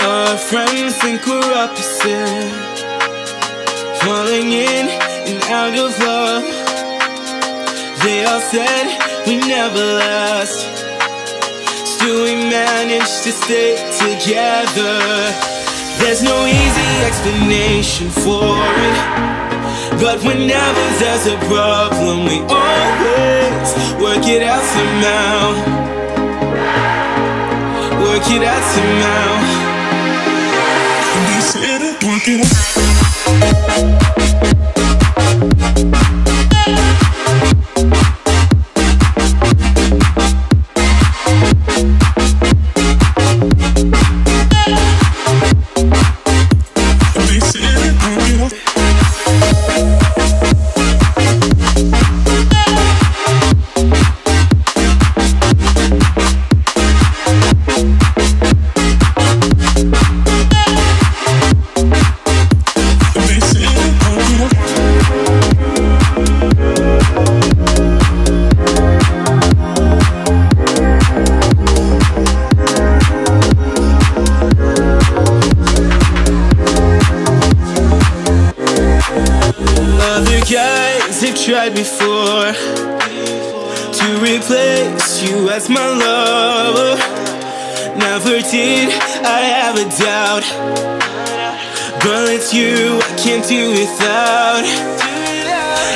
Our friends think we're opposite, falling in and out of love. They all said we never last, still we managed to stay together. There's no easy explanation for it, but whenever there's a problem, we always work it out somehow. Work it out somehow. And they said it, work it out. And they said it, work it out. Tried before to replace you as my lover. Never did I have a doubt, girl, it's you I can't do without.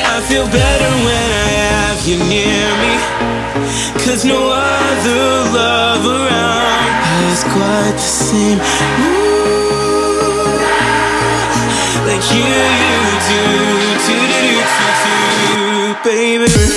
I feel better when I have you near me, cause no other love around is quite the same. Ooh, like you do. Baby